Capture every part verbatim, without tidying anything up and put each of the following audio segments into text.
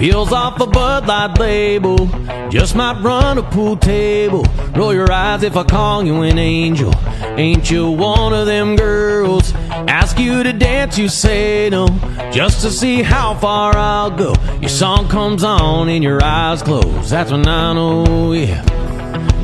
Peels off a Bud Light label, just might run a pool table. Roll your eyes if I call you an angel. Ain't you one of them girls? Ask you to dance, you say no, just to see how far I'll go. Your song comes on and your eyes close. That's when I know, yeah,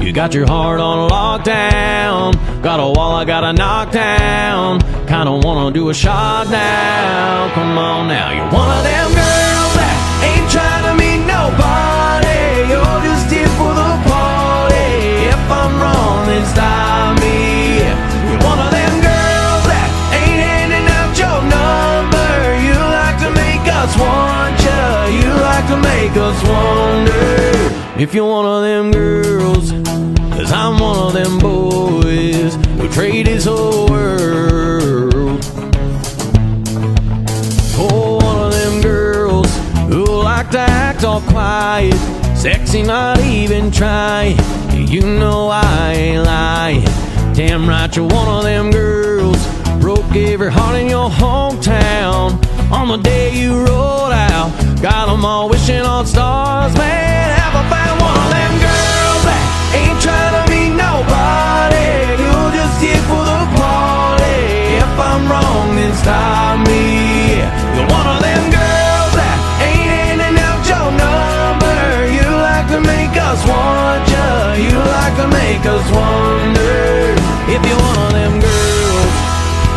you got your heart on lockdown. Got a wall I gotta knock down. Kinda wanna do a shot now. Come on now, you're one of them girls that ain't trying to meet nobody. You're just here for the party. If I'm wrong, then stop me. You're one of them girls that ain't handing out your number. You like to make us want ya. You like to make us wonder. If you're one of them girls, 'cause I'm one of them boys who trade his whole world. Oh, one of them girls who like to act all quiet, sexy, not even trying. You know I ain't lying. Damn right you're one of them girls. Broke every heart in your hometown on the day you rolled out. Got them all wishing on stars, man. Have a fight. One of them girls that ain't trying to meet nobody. You're just here for the party. If I'm wrong, then stop me. You're one of them girls that ain't handing out your number. You like to make us want ya. You like to make us wonder. If you're one of them girls,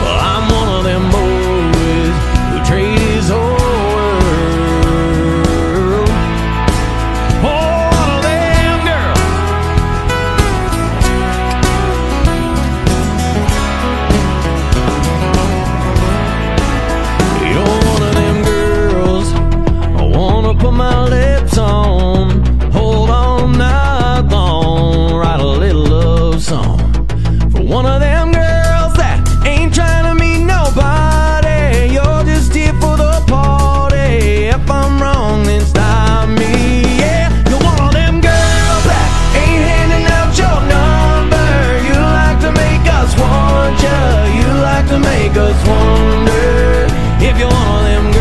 well, I'm one of them boys who trade his own. Put my lips on, hold all night long. Write a little love song for one of them girls that ain't trying to meet nobody. You're just here for the party. If I'm wrong, then stop me. Yeah, you're one of them girls that ain't handing out your number. You like to make us want ya. You like to make us wonder. If you're one of them girls,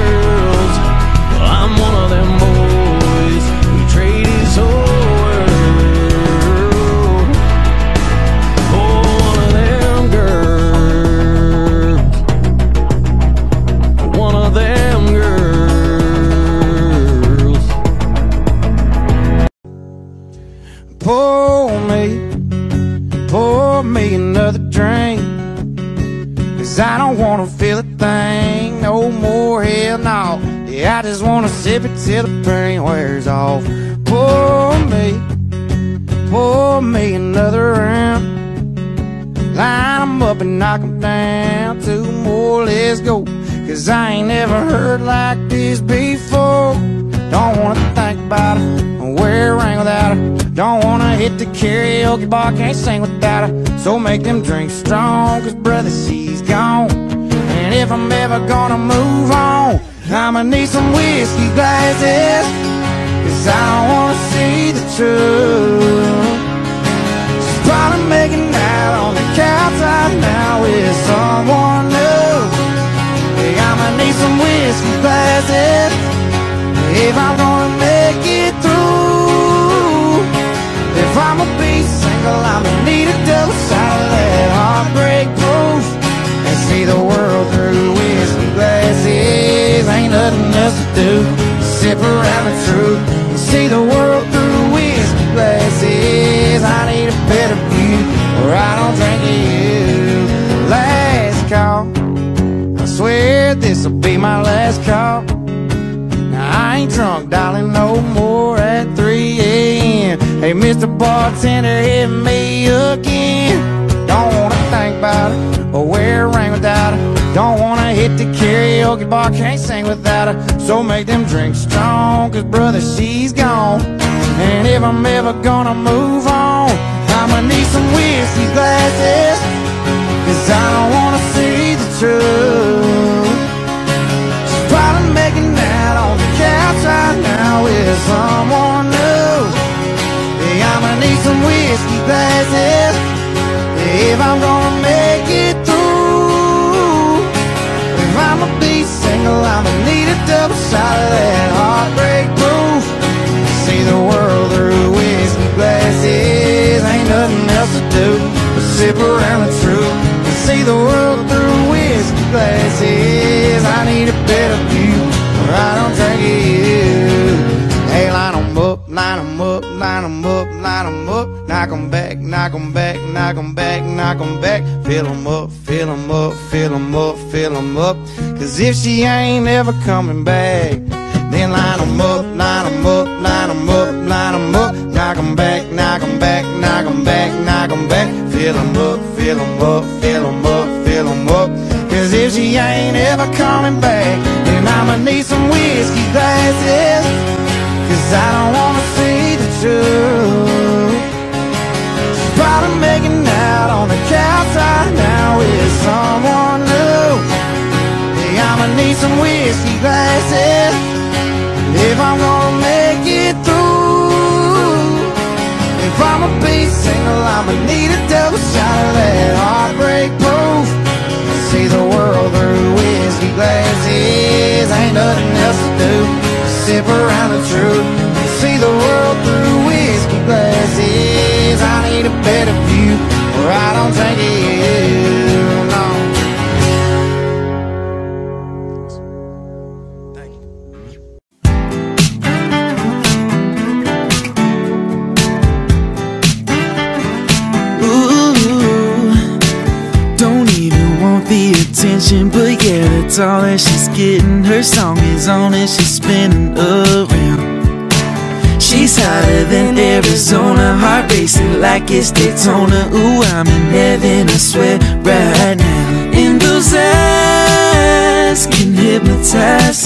I don't wanna feel a thing no more, hell no. Yeah, I just wanna sip it till the pain wears off. Pour me, pour me another round. Line 'em up and knock 'em down. Two more, let's go. 'Cause I ain't never heard like this before. Don't wanna think about her, wear a ring without her. Don't wanna hit the karaoke bar, can't sing without her. So make them drinks strong, 'cause brother, she's gone. And if I'm ever gonna move on, I'ma need some whiskey glasses, 'cause I don't wanna see the truth. She's probably making out on the couch right now with someone new. Hey, I'ma need some whiskey glasses if I'm gonna make it through. If I'ma be single, I'ma need a dose out of that heartbreak proof, and see the world through whiskey glasses. Ain't nothing else to do, sip around the truth, and see the world through whiskey glasses. I need a better view, or I don't drink of you. Last call, I swear this'll be my last call. I ain't drunk, darling, no more at three A M Hey, Mister Bartender, hit me again. Don't wanna think about her, or wear a ring without her. Don't wanna hit the karaoke bar, can't sing without her. So make them drinks strong, 'cause brother, she's gone. And if I'm ever gonna move on, I'ma need some whiskey glasses, 'cause I don't wanna see the truth. She's probably making out on the couch right now with someone new. Hey, I'ma need some whiskey glasses if I'm gonna make it through. If I'ma be single, I'ma need a double shot of that heartbreak brew. knock 'em back, knock 'em back, knock 'em back. Fill 'em up, fill 'em up, fill 'em up, fill 'em up. 'Cause if she ain't ever coming back, then line 'em up, line 'em up, line 'em up, line 'em up. Knock 'em back, knock 'em back, knock 'em back, knock 'em back. Fill 'em up, fill 'em up, fill 'em up, fill 'em up. 'Cause if she ain't ever coming back, then I'ma need some whiskey glasses. 'Cause I don't wanna see the truth. She's probably making out on the couch right now with someone new. Yeah, I'ma need some whiskey glasses if I'm gonna make it through. If I'ma be single, I'ma need a double shot of that heartbreak proof. See the world through whiskey glasses, ain't nothing else to do. Sip around the truth, see the world through whiskey glasses. I need a better view, or I don't think you know. But yeah, that's all that she's getting. Her song is on and she's spinning around. She's hotter than Arizona, heart racing like it's Daytona. Ooh, I'm in heaven, I swear, right now. And those eyes can hypnotize,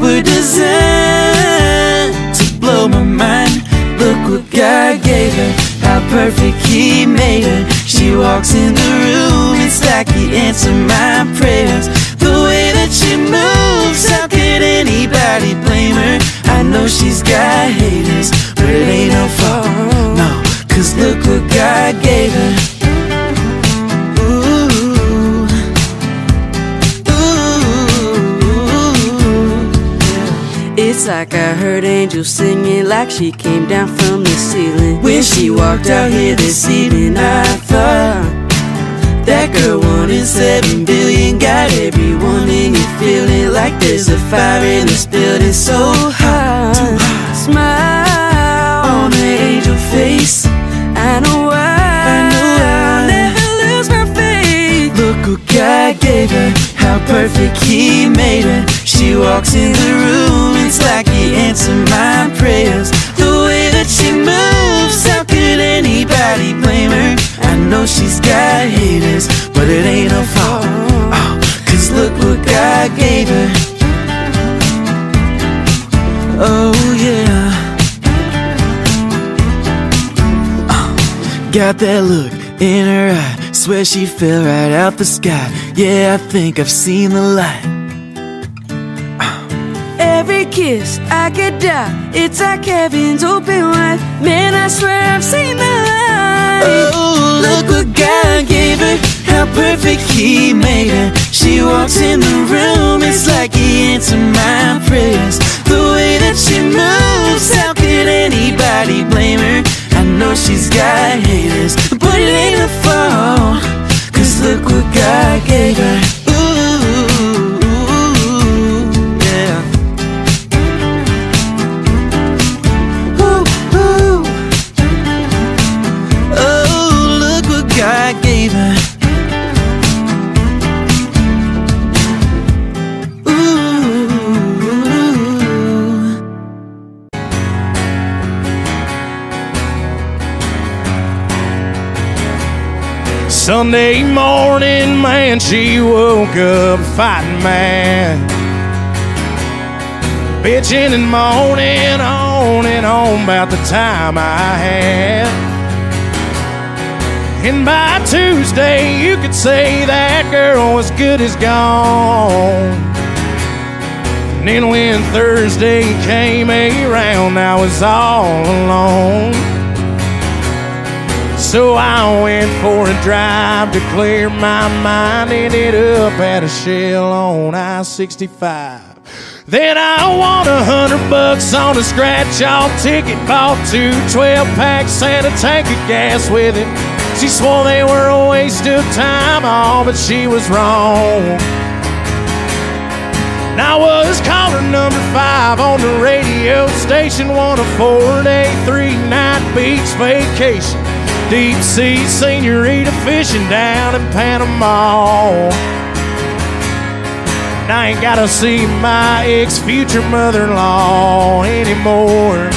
we're designed to blow my mind. Look what God gave her, how perfect He made her. She walks in the room, it's like He answered my prayers. The way that she moves, how could anybody blame her? I know she's got haters, but it ain't her fault, no, 'cause look what God gave her. Ooh, ooh. It's like I heard angels singing, like she came down from the ceiling. When she walked out here this evening, I thought that girl one in seven billion got every woman you feeling like there's a fire in this building so hot. Smile on her angel face. I know why, I know I'll never lose my faith. Look what God gave her, how perfect He made her. She walks in the room, it's like He answered my prayers. The way that she moves, how could anybody blame her? I know she's got haters, but it ain't her fault, oh, 'cause look what God gave her. Oh yeah, uh, got that look in her eye, swear she fell right out the sky. Yeah, I think I've seen the light. Every kiss I could die, it's like heaven's open wide. Man, I swear I've seen the light. Oh, look what God gave her, how perfect He made her. She walks in the room, it's like He answered my prayers. The way that she moves, how could anybody blame her? I know she's got haters, but it ain't her fault, 'cause look what God gave her. Sunday morning, man, she woke up fighting mad, bitching and moaning on and on about the time I had. And by Tuesday, you could say that girl was good as gone. And then when Thursday came around, I was all alone. So I went for a drive to clear my mind. Ended up at a Shell on I sixty-five. Then I won a hundred bucks on a scratch-off ticket. Bought two twelve-packs and a tank of gas with it. She swore they were a waste of time, all, oh, but she was wrong. And I was caller number five on the radio station. Won a four-day, three-night beach vacation. deep sea senorita fishing down in Panama. And I ain't gotta see my ex-future mother-in-law anymore.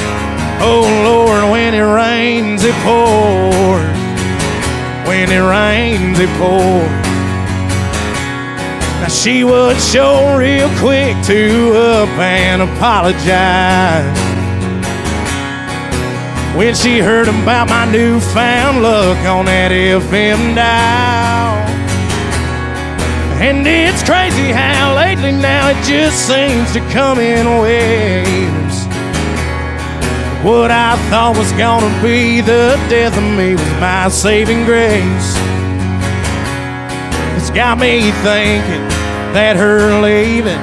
Oh Lord, when it rains it pours, when it rains it pours. Now she would show real quick to up and apologize when she heard about my newfound luck on that F M dial. And it's crazy how lately now it just seems to come in waves. What I thought was gonna be the death of me was my saving grace. It's got me thinking that her leaving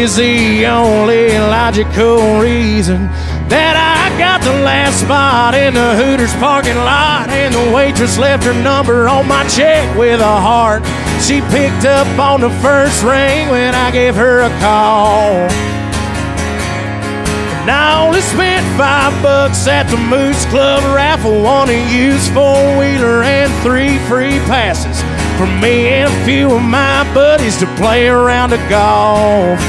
is the only logical reason that I got the last spot in the Hooters parking lot. And the waitress left her number on my check with a heart. She picked up on the first ring when I gave her a call. And I only spent five bucks at the Moose Club raffle. Want to use four-wheeler and three free passes for me and a few of my buddies to play around a golf.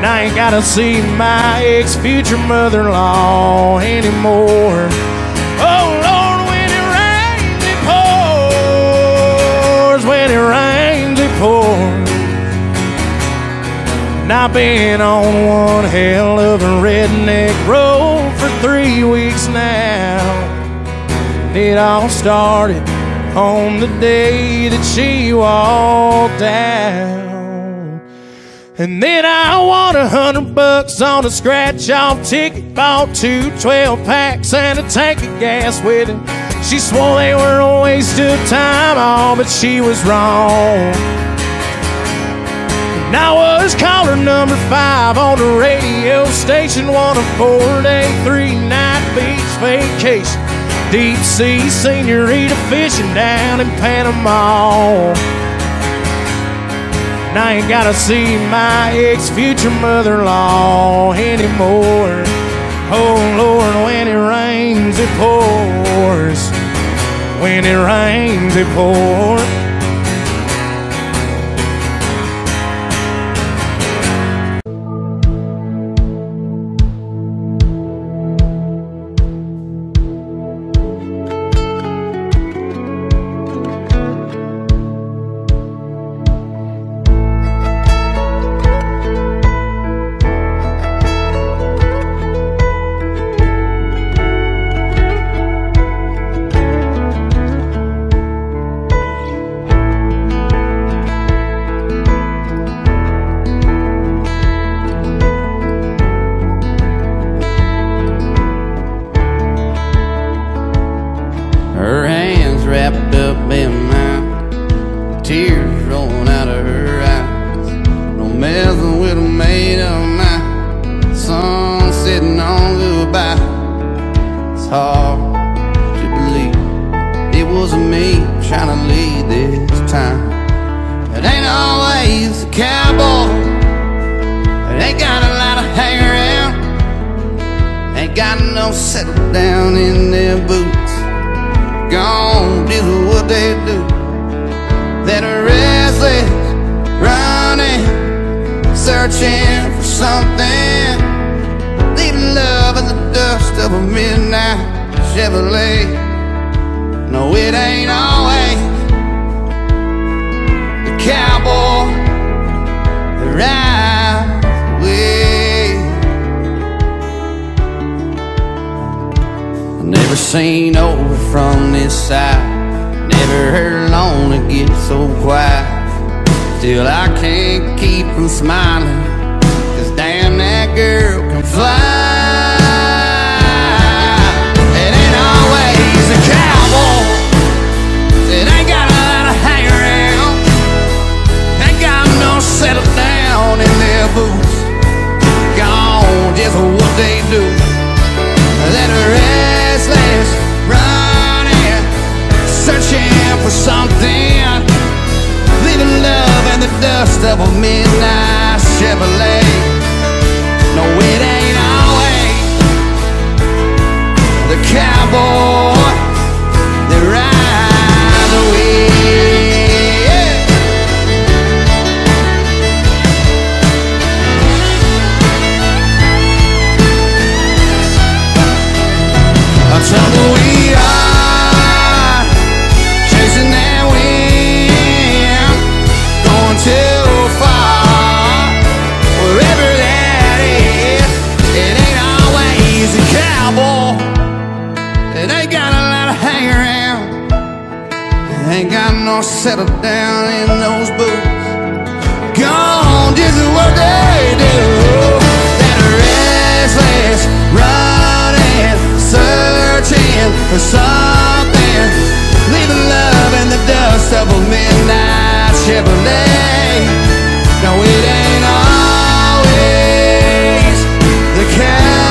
And I ain't gotta see my ex-future mother-in-law anymore. Oh Lord, when it rains it pours, when it rains it pours. And I've been on one hell of a redneck road for three weeks now. And it all started on the day that she walked out. And then I won a hundred bucks on a scratch-off ticket, bought two twelve-packs and a tank of gas with it. She swore they were a waste of time, oh, but she was wrong. And I was caller number five on the radio station, won a four-day, three-night beach vacation, deep sea senorita fishing down in Panama. And I ain't gotta see my ex-future mother-in-law anymore. Oh Lord, when it rains it pours, when it rains it pours. Of a midnight Chevrolet, no way. gonna settle down in those boots. Gone is what they do. That restless running, searching for something, leaving love in the dust of a midnight Chevrolet. No, it ain't always the cowboy.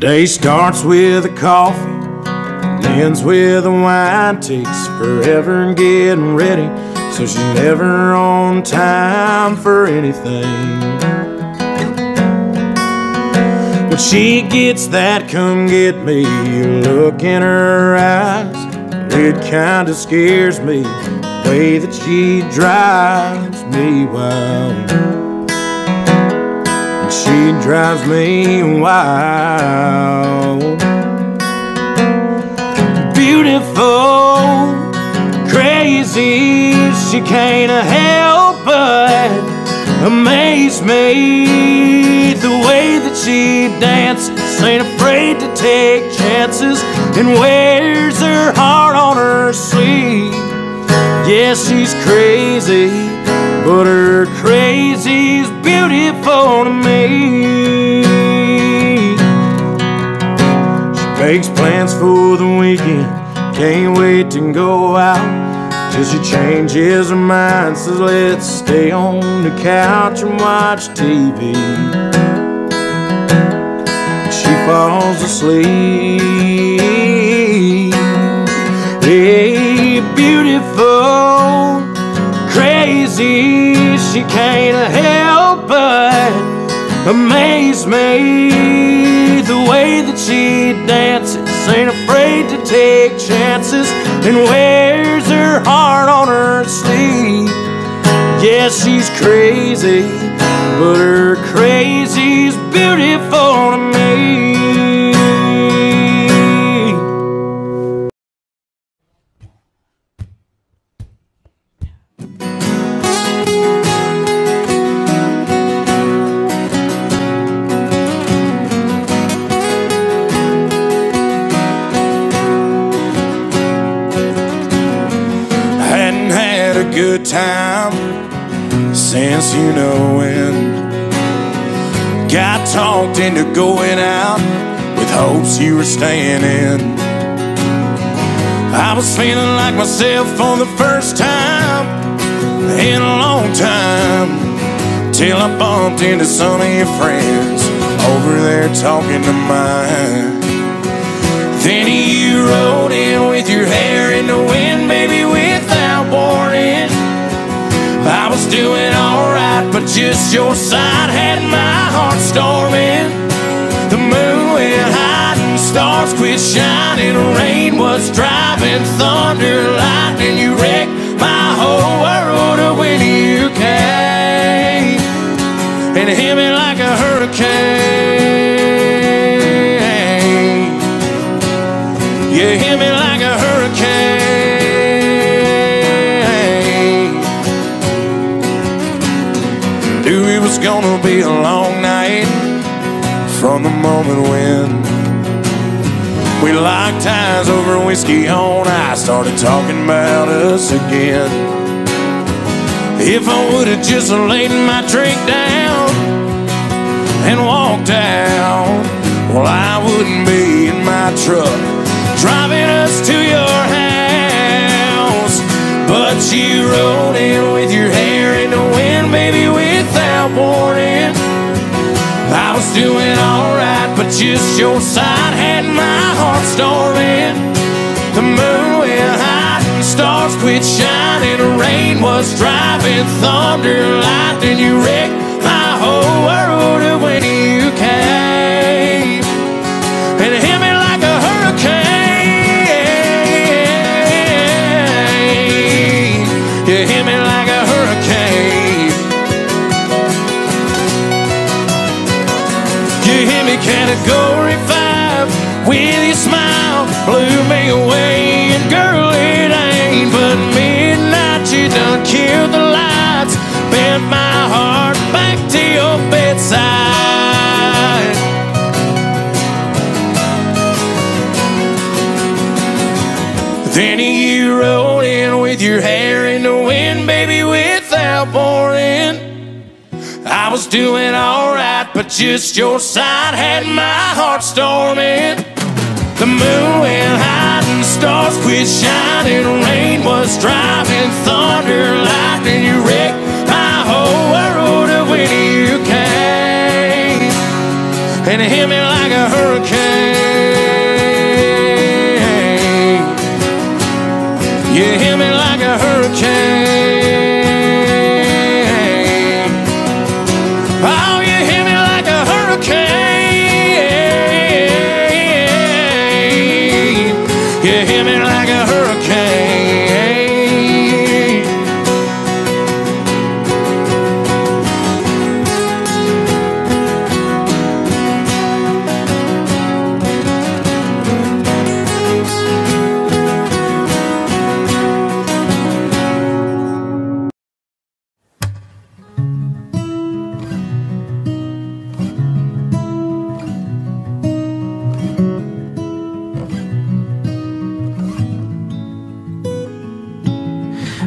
Day starts with a coffee and ends with a wine. Takes forever in getting ready, so she's never on time for anything. When she gets that "come get me" look in her eyes, it kinda scares me the way that she drives me wild. She drives me wild. Beautiful, crazy, she can't help but amaze me. The way that she dances, ain't afraid to take chances, and wears her heart on her sleeve. Yeah, she's crazy, but her crazy's beautiful to me. She makes plans for the weekend, can't wait to go out, till she changes her mind, says let's stay on the couch and watch T V. She falls asleep. Hey, beautiful, crazy, she can't help but amaze me. The way that she dances, ain't afraid to take chances, and wears her heart on her sleeve. Yeah, she's crazy, but her crazy's beautiful to me. Good time since you know when. Got talked into going out with hopes you were staying in. I was feeling like myself for the first time in a long time, till I bumped into some of your friends over there talking to mine. Then you rode in with your hair in the wind, baby, without warning. I was doing alright, but just your side had my heart storming. The moon went high and stars quit shining. Rain was driving, thunder, lightning. You wrecked my whole world when you came and hit me like a hurricane. You hit me like a hurricane. Knew it was gonna be a long night from the moment when we locked eyes over whiskey on ice. Started talking about us again. If I would've just laid my drink down and walked out, well, I wouldn't be in my truck driving us to your house. But you rode in with your hair in the wind, baby, without warning. I was doing alright, but just your side had my heart storming. The moon went high and stars quit shining. Rain was driving, thunder, lightning. You wrecked my whole world when you came and hit me like a hurricane. You hit me category five with your smile, blew me away. And girl, it ain't but midnight. You done killed the lights, bent my heart back to your bedside. Then you rolled in with your hair in the wind, baby, without warning. I was doing alright, but just your side had my heart storming. The moon went high and the stars quit shining. Rain was driving, thunder, lightning. You wrecked my whole world when you came and it hit me like a hurricane. You hit me like a hurricane. Oh, you hit me like a hurricane. You hit me like a hurricane.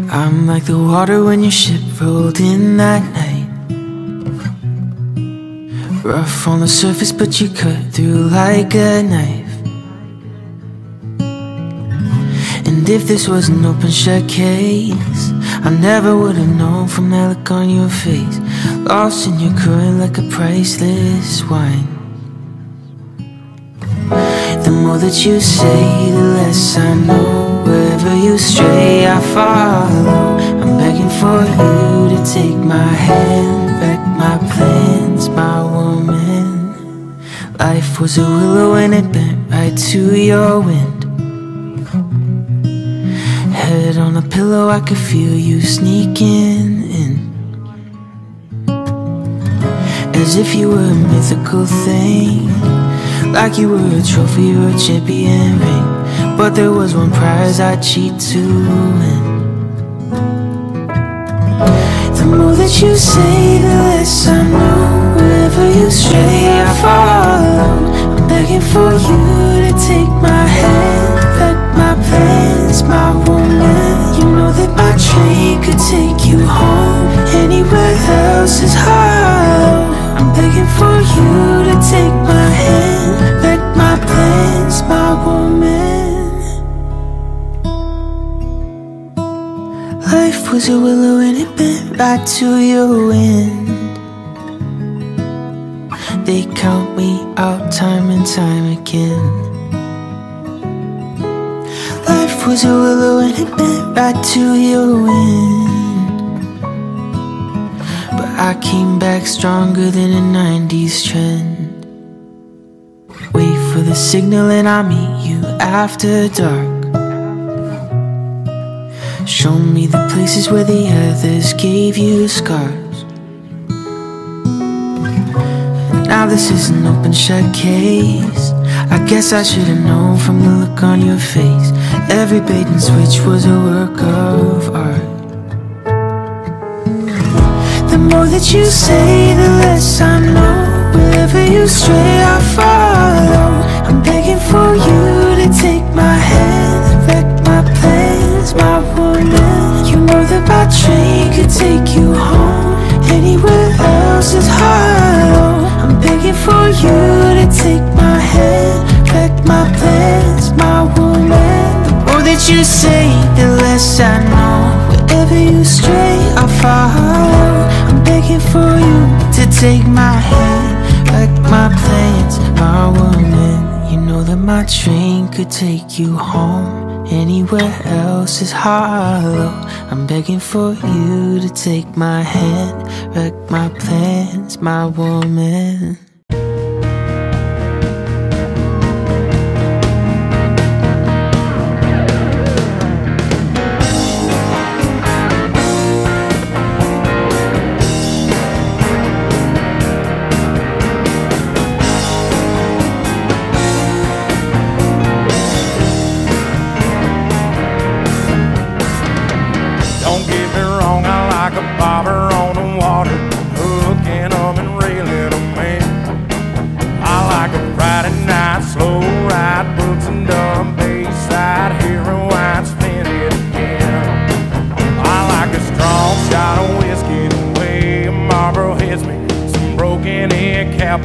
I'm like the water when your ship rolled in that night. Rough on the surface, but you cut through like a knife. And if this was an open shut case, I never would have known from that look on your face. Lost in your current like a priceless wine. The more that you say, the less I know. Wherever you stray, I follow. I'm begging for you to take my hand, back my plans, my woman. Life was a willow and it bent right to your wind. Head on a pillow, I could feel you sneaking in, as if you were a mythical thing, like you were a trophy or a champion ring. But there was one prize I cheat to win. The more that you say, the less I know. Wherever you stray, I follow. I'm begging for you to take my hand, back my plans, my woman. You know that my train could take you home. Anywhere else is hollow. I'm begging for you to take my hand, back my plans, my woman. Life was a willow and it bent right to your wind. They count me out time and time again. Life was a willow and it bent right to your wind. But I came back stronger than a nineties trend. Wait for the signal and I'll meet you after dark. Show me the places where the others gave you scars. Now this is an open shut case. I guess I should have known from the look on your face. Every bait and switch was a work of art. The more that you say, the less I know. Wherever you stray, I follow. I'm begging for you to take my hand, back my plans, my woman. You know that my train could take you home. Anywhere else is hollow. I'm begging for you to take my hand, back my plans, my woman. The more that you say, the less I know. Wherever you stray, I follow. I'm begging for you to take my hand, back my plans, my woman. You know that my train could take you home. Anywhere else is hollow. I'm begging for you to take my hand, wreck my plans, my woman.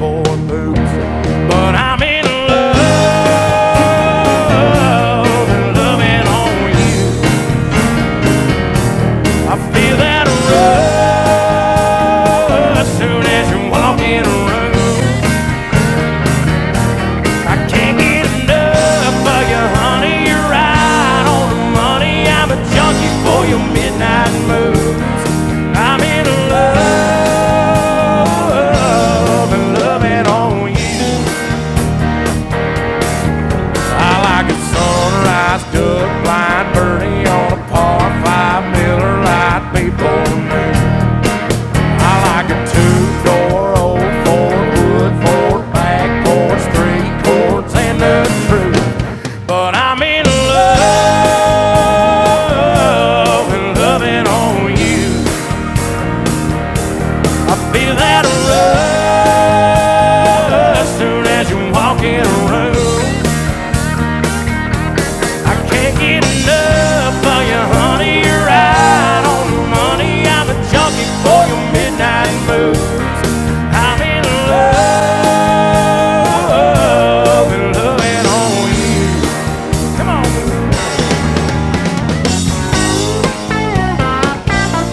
cowboy boots, but I'm in love and loving on you. I feel that rush as soon as you walk in the room. I can't get enough of you, honey. You're right on the money. I'm a junkie for your midnight moves. I'm in love. Blind birdie on a par five, Miller Lite before noon. I like a two-door, old Ford, wood Ford, back porch, three chords, and the truth. But I'm in love and loving on you. I feel that rush as soon as you walk in a room. I feel that rush as you walk in a room. I can't get enough of you, honey. You're right on the money. I'm a junkie for your midnight moves. I'm in love and loving on you. Yeah, I'm in love and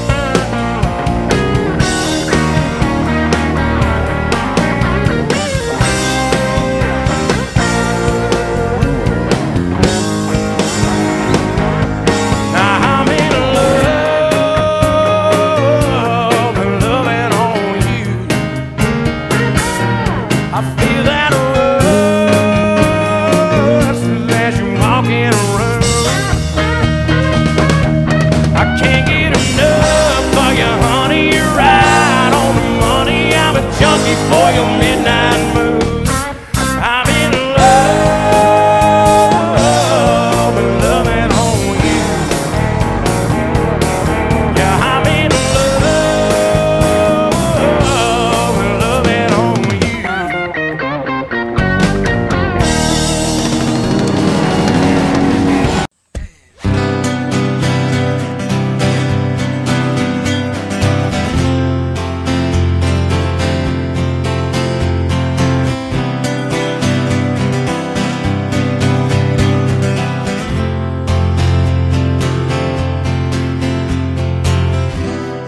loving on you.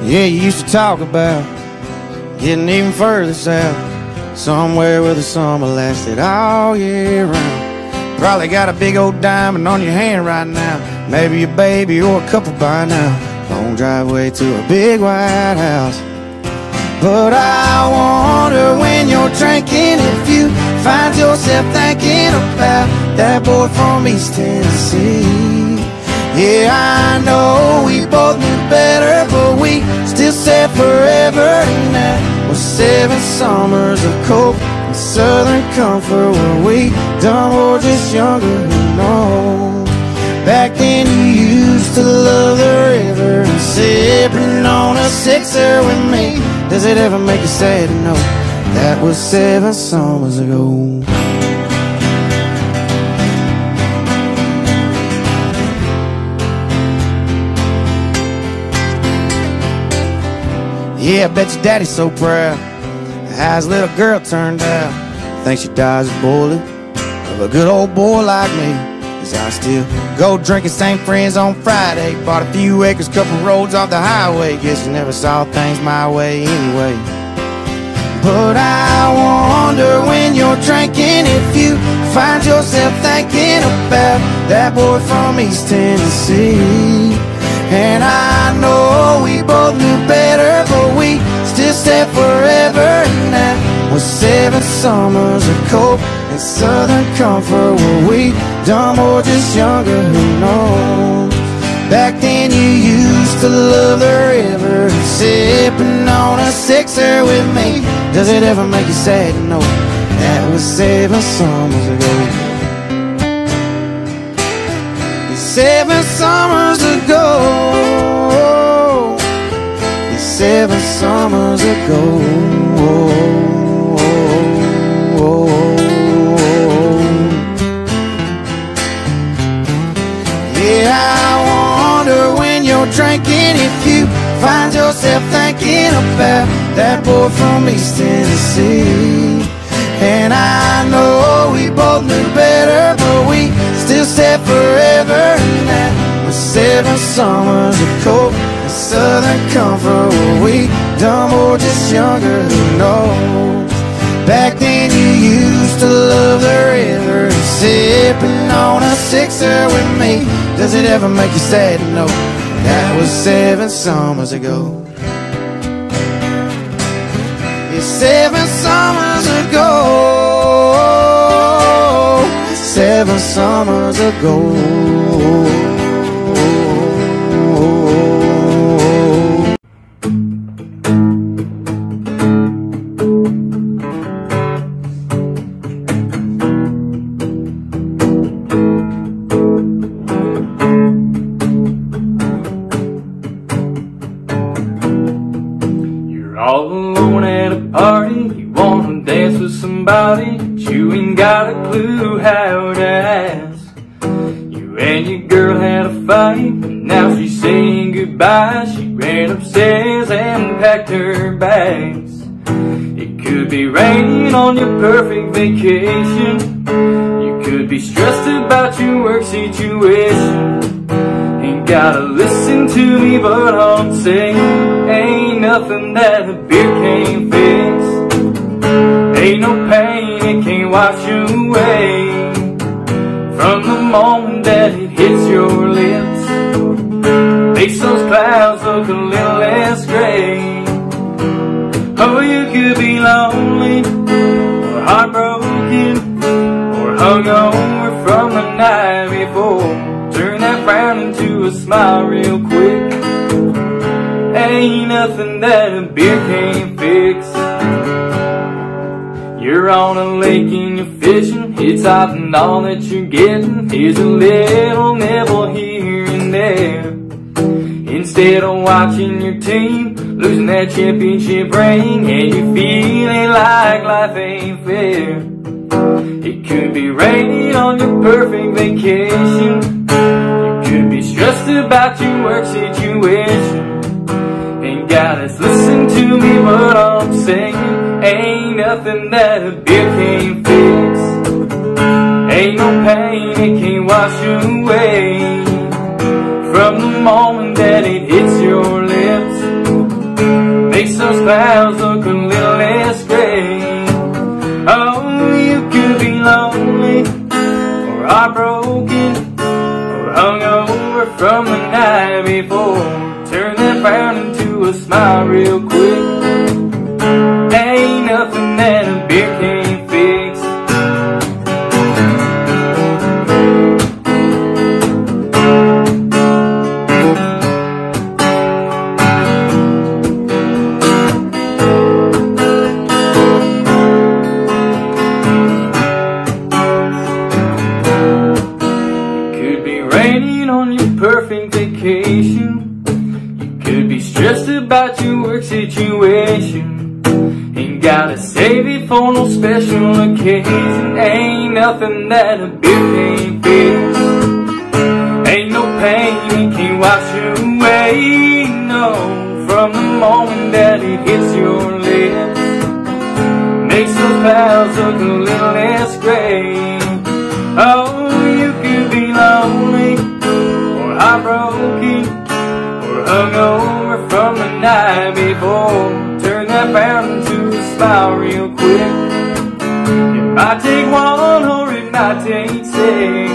Yeah, you used to talk about getting even further south, somewhere where the summer lasted all year round. Probably got a big old diamond on your hand right now, maybe your baby or a couple by now. Long driveway to a big white house. But I wonder when you're drinking if you find yourself thinking about that boy from East Tennessee. Yeah, I know we both knew better, but we still said forever, and that was seven summers of coke and southern comfort. Were we dumb or just younger? Who knows? Back then you used to love the river and sipping on a sixer with me. Does it ever make you sad to know that was seven summers ago? Yeah, I bet your daddy's so proud how his little girl turned out. Thinks she dies a bullet of a good old boy like me. 'Cause I still go drinking, same friends on Friday. Bought a few acres, couple roads off the highway. Guess you never saw things my way anyway. But I wonder when you're drinking if you find yourself thinking about that boy from East Tennessee. And I know we both knew better, but we still said forever, and that was seven summers of coke and southern comfort. Were we dumb or just younger? Who knows? Back then you used to love the river, sipping on a sixer with me. Does it ever make you sad to know that was seven summers ago? Seven summers ago, seven summers ago. Drinking if you find yourself thinking about that boy from East Tennessee. that forever night with seven summers of cold and southern comfort. Were we dumb or just younger? Who knows? Back then you used to love the river and sipping on a sixer with me. Does it ever make you sad to know that was seven summers ago? It's seven summers ago, seven summers ago. You're all alone at a party, you wanna dance with somebody, but you ain't got a clue how to ask. You and your girl had a fight, now she's saying goodbye. She ran upstairs and packed her bags. It could be raining on your perfect vacation, you could be stressed about your work situation. Ain't gotta listen to me, but I'm saying ain't nothing that a beer can't fix. Ain't no pain it can't wash away from the moment that it hits your lips. Makes those clouds look a little less gray. Oh, you could be lonely or heartbroken or hungover from the night before. Turn that frown into a smile real quick. Ain't nothing that a beer can't fix. You're on a lake and you're fishing, it's hot and all that you're getting. Here's a little nibble here and there. Instead of watching your team losing that championship ring, and you feeling like life ain't fair. It could be raining on your perfect vacation, could be stressed about your work situation. Ain't gotta listen to me, but I'm saying ain't nothing that a beer can't fix. Ain't no pain it can't wash away from the moment that it hits your lips. Makes those clouds look a little less gray. Oh, you could be lonely or heartbroken, hungover from the night before. Turn that frown into a smile real quick. Ain't nothing that a beer can't fix. About your work situation, ain't gotta save it for no special occasion. Ain't nothing that a beer can't fix. Ain't no pain it can't wash away, no, from the moment that it hits your lips. Makes those clouds look a little less gray. Oh, you could be lonely or heartbroken or hungover from the night before. Turn that frown into a smile real quick. It might take one or it might take six.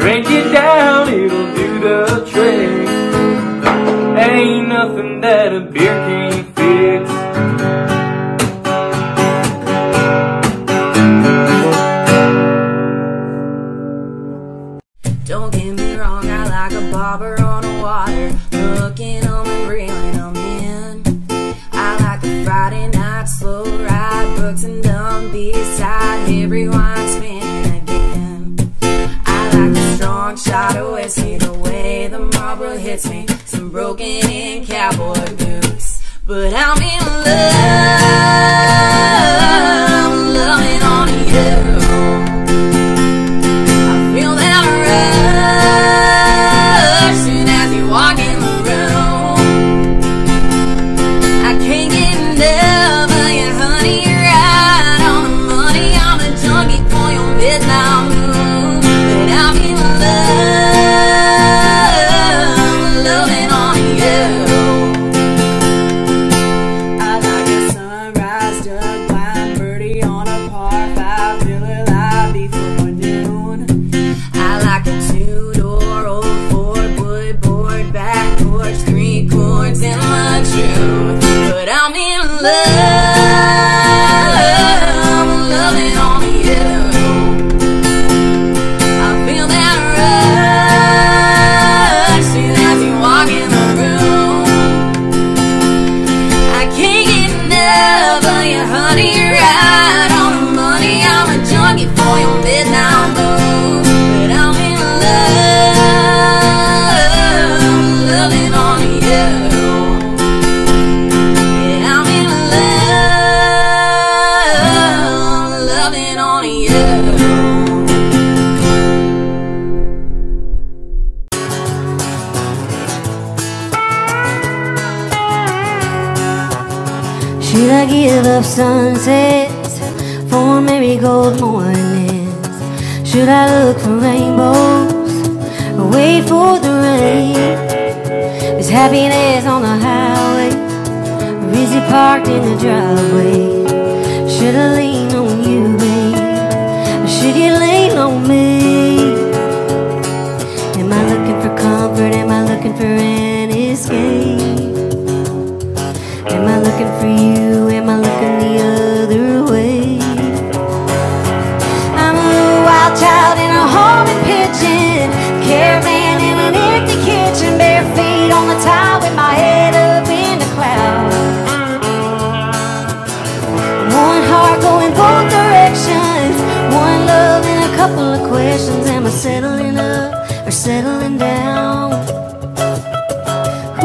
Drink it down, it'll do the trick. Ain't nothing that a beer can't fix. Don't get me wrong, I like a bobber on the water, looking on the reel and I'm in. I like a Friday night slow ride, books and dumb beside every wine spinning again. I like a strong shot of whiskey, the way the Marlboro hits me, some broken-in cowboy boots. But I'm in love, loving on you. Midnight moon, but I'm give up sunsets for marigold mornings? Should I look for rainbows or wait for the rain? Is happiness on the highway or is it parked in the driveway? Should I lean on you, babe, or should you lean on me? Am I looking for comfort? Am I looking for an escape? Am I looking for you? Am I looking the other way? I'm a wild child in a homing pigeon, caravan in an empty kitchen, bare feet on the tile with my head up in the clouds. One heart going both directions, one love and a couple of questions. Am I settling up or settling down?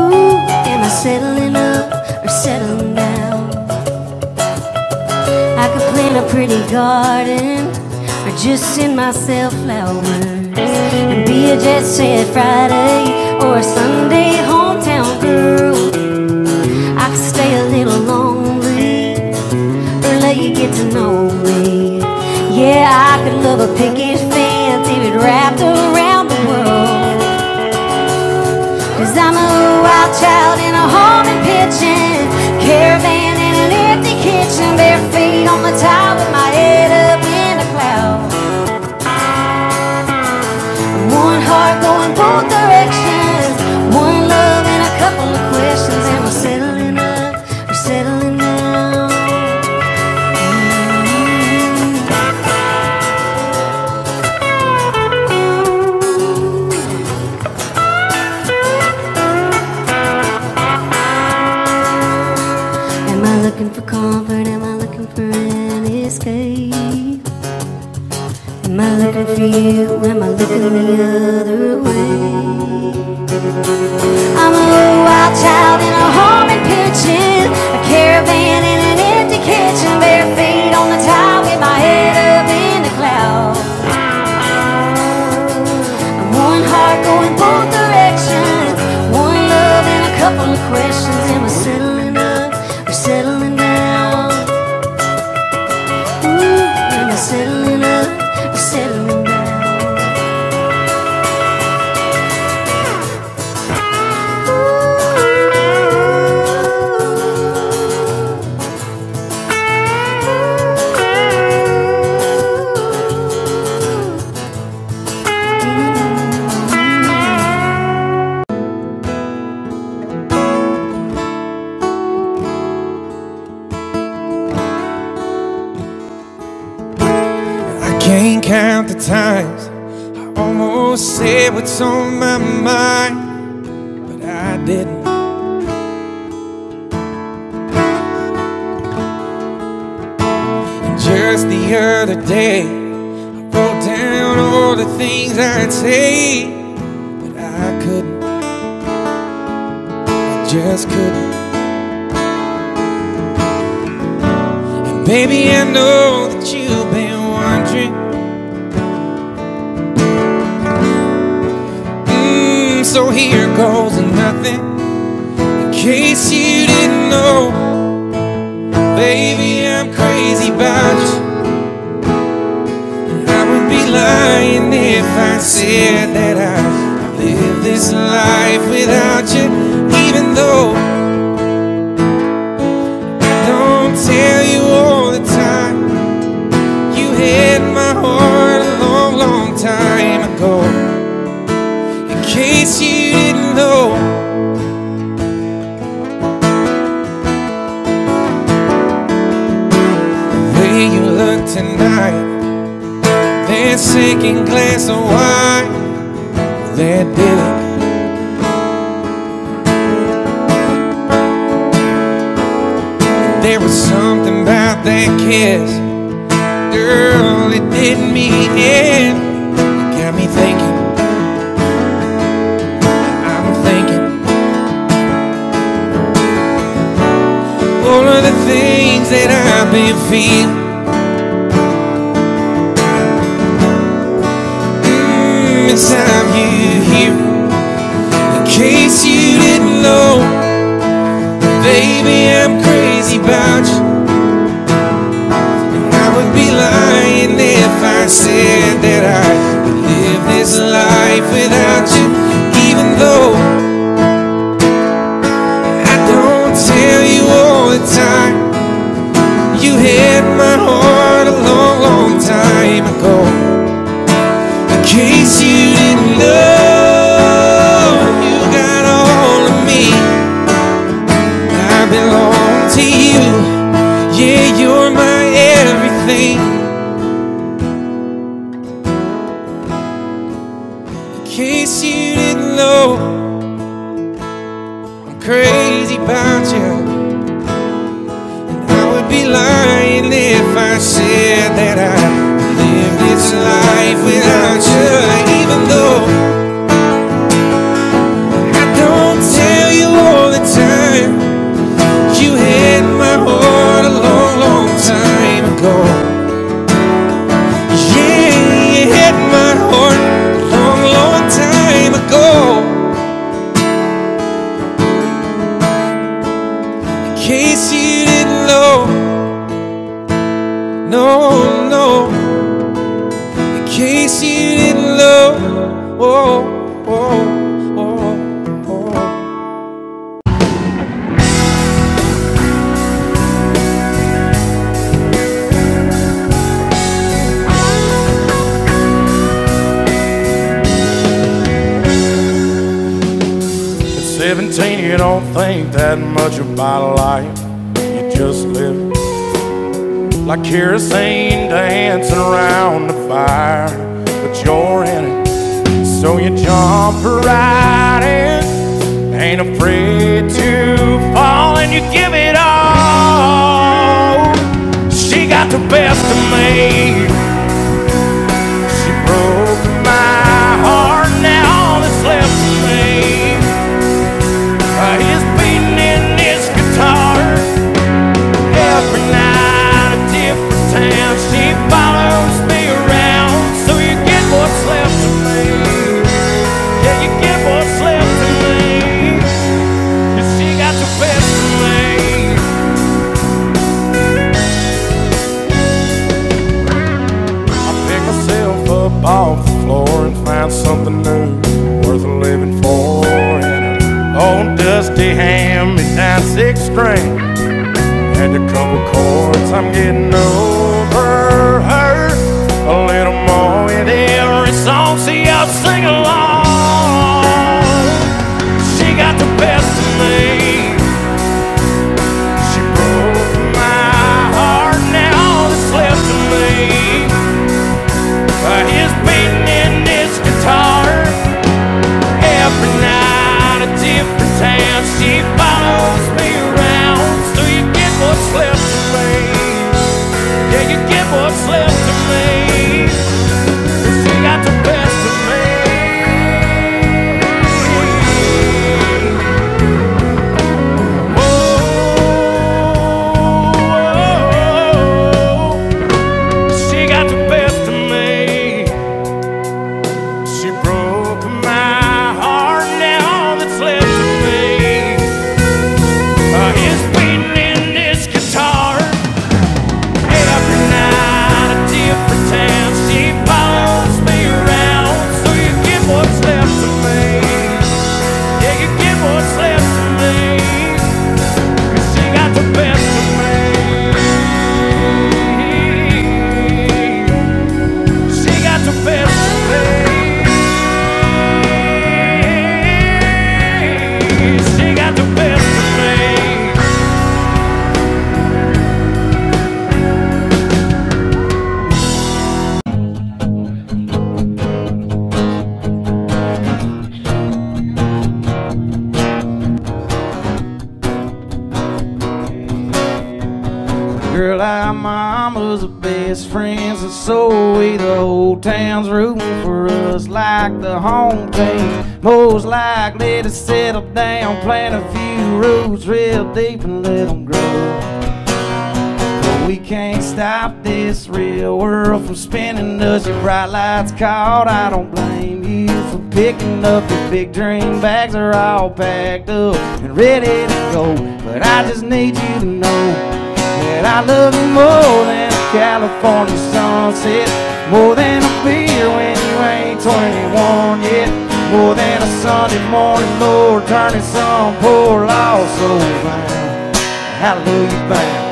Ooh, am I settling up? Settle down. I could plant a pretty garden or just send myself flowers and be a jet set Friday or a Sunday hometown girl. I could stay a little lonely or let you get to know me. Yeah, I could love a picket fence if it wrapped around the world. Cause I'm a wild child in a homing pigeon, caravan in an empty kitchen, bare feet on the tile with my head up in the clouds. One heart going both directions, one love and a couple of questions. Am I settling up or settling down? Am I looking for comfort? Am I looking for an escape? Am I looking for you? Am I looking the other way? I'm a wild child in a homing pigeon, a caravan in an empty kitchen, bare feet on the tile with my head up in the clouds. I'm one heart going both directions, one love and a couple of questions. Am I settling up or settling? Settling up, settling count the times I almost said what's on my mind, but I didn't. And just the other day, I wrote down all the things I'd say, but I couldn't. I just couldn't. And baby, I know that you've been wondering. So here goes nothing, in case you didn't know. Baby, I'm crazy about you, and I would be lying if I said that I live this life without you. Even though I don't tell you all the time, you had my heart a long, long time ago. In case you didn't know, the way you look tonight, that second glass of wine, that did it. And there was something about that kiss, girl, it did me in. It got me thinking. All of the things that I've been feeling, mm, inside you here. In case you didn't know, baby, I'm crazy about you, this life without you, even though I don't tell you all the time. You had my heart a long, long time ago. Yeah, you had my heart a long, long time ago. In case you didn't know, no, no. In case you didn't know, oh, oh, oh, oh. At seventeen, you don't think that much about life. You just live like kerosene dancing around the fire, but you're in it, so you jump right in. Ain't afraid to fall, and you give it all. She got the best of me. She broke my heart, now all that's left of me is beating in this guitar. Every night and she follows me around, so you get what's left of me. Yeah, you get what's left of me. And she got the best of me. I pick myself up off the floor and find something new worth living for. And an old dusty hand-me-down six string and a couple chords, I'm getting over her. A little more in every song, see I'll sing along. She got the best of me. She broke my heart, now all that's left of me is beating in this guitar. Every night a different town, she follows me around, so you get what's left of me. Yeah, you get what's left of me. She got the best of me. Whoa, oh, oh, oh. She got the best of me. She broke my heart, now all that's left of me Uh, is beating in this guitar. Every night a different town, she follows me around, so you get what's left of me. Yeah, you get what's left of me. She got the best of me. She got the best of me. She got the best of me. Girl, our mama's the best friends, and so we the whole town's rooting for us like the home team. Most likely to settle down, plant a few roots real deep and let 'em grow. But we can't stop this real world from spinning us. Your bright lights caught, I don't blame you for picking up your big dream. Bags are all packed up and ready to go, but I just need you to know that I love you more than a California sunset, more than a beer when you ain't twenty-one yet, more than a Sunday morning Lord turning some poor lost soul around. Hallelujah bound.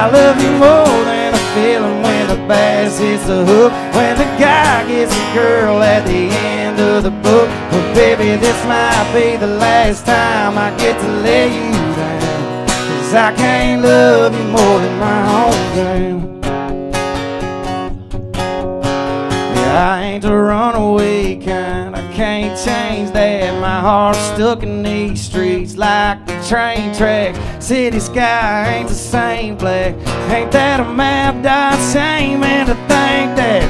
I love you more than a feeling when the bass hits the hook, when the guy gets a girl at the end of the book. But baby, this might be the last time I get to lay you down, 'cause I can't love you more than my hometown. Yeah, I ain't a runaway kind, I can't change that. My heart's stuck in these streets like the train track. City sky ain't the same black. Ain't that a map died same? And to think that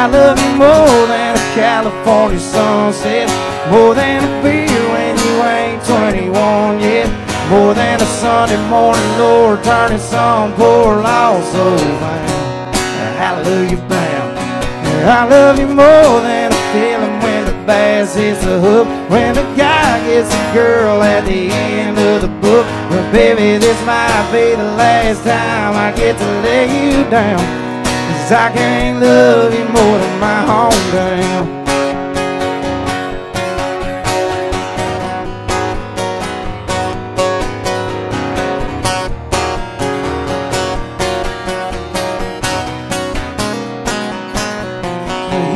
I love you more than a California sunset, more than a beer when you ain't twenty-one yet, more than a Sunday morning Lord turning some poor lost soul bound, hallelujah bound. I love you more than a feeling when the bass hits the hook, when the guy gets a girl at the end of the book. Well, baby, this might be the last time I get to lay you down, 'cause I can't love you more than my hometown.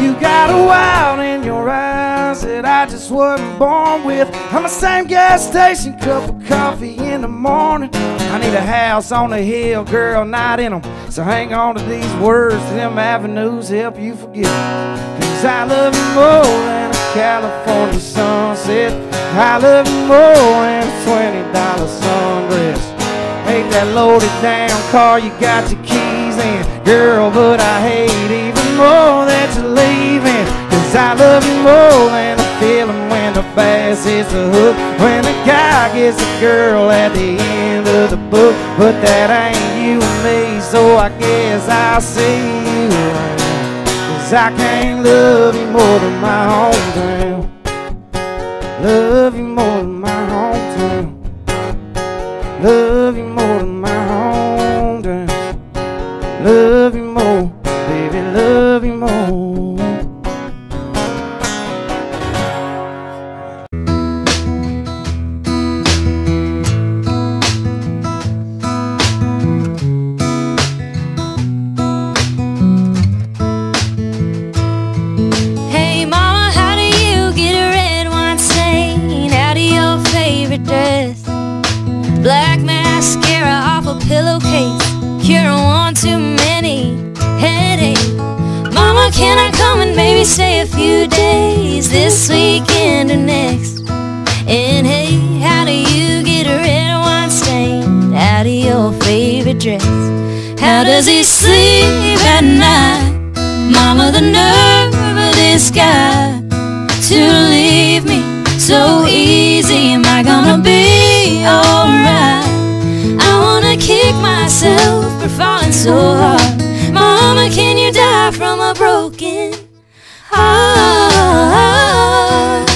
You got a wild in your eyes that I just wasn't born with. I'm the same gas station, cup of coffee in the morning. I need a house on the hill, girl, not in 'em. So hang on to these words, them avenues help you forget. 'Cause I love you more than a California sunset, I love you more than a twenty dollar sundress. Hate that loaded down car you got your keys in, girl, but I hate even more that you're leaving. 'Cause I love you more than a feeling when the bass hits the hook, when the guy gets a girl at the end of the book. But that ain't you and me, so I guess I'll see you around, 'cause I can't love you more than my hometown. Love you more than my hometown. Love you more than my hometown. Love you more, baby, love you more. Black mascara off a pillowcase, cure one too many headaches. Mama, can I come and maybe stay a few days, this weekend or next? And hey, how do you get a red wine stain out of your favorite dress? How does he sleep at night? Mama, the nerve of this guy to leave me so easy, am I gonna be alright? I wanna kick myself for falling so hard. Mama, can you die from a broken heart?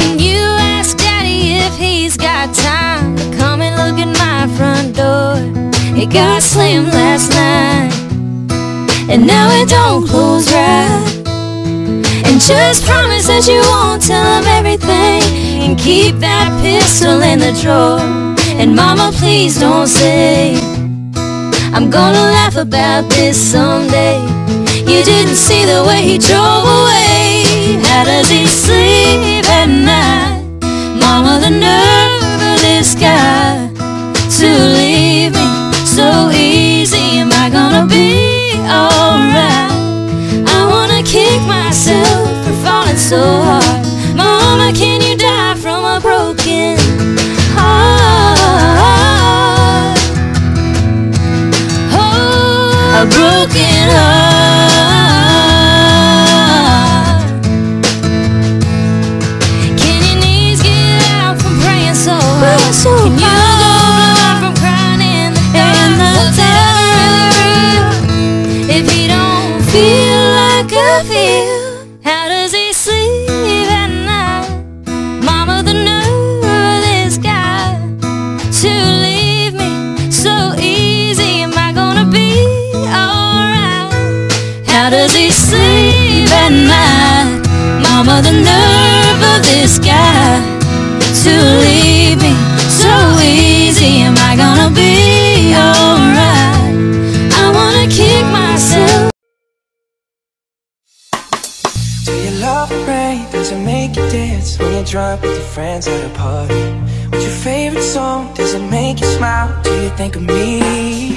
Can you ask Daddy if he's got time to come and look at my front door? It got slammed last night, and now it don't close right. Just promise that you won't tell him everything, and keep that pistol in the drawer. And Mama, please don't say I'm gonna laugh about this someday. You didn't see the way he drove away. How does he sleep at night? Mama, the nerve of this guy to leave me so easy, am I gonna be alright? I wanna kick myself so hard. Mama, can you die from a broken heart? Oh, a broken heart. Can your knees get out from praying so hard? Can you go blind from crying in the dark? If you don't feel like I feel, does he sleep at night? Mama, the nerve of this guy to leave me so easy, am I gonna be alright? I wanna kick myself. Do you love the rain? Does it make you dance when you drunk with your friends at a party? What's your favorite song? Does it make you smile? Do you think of me?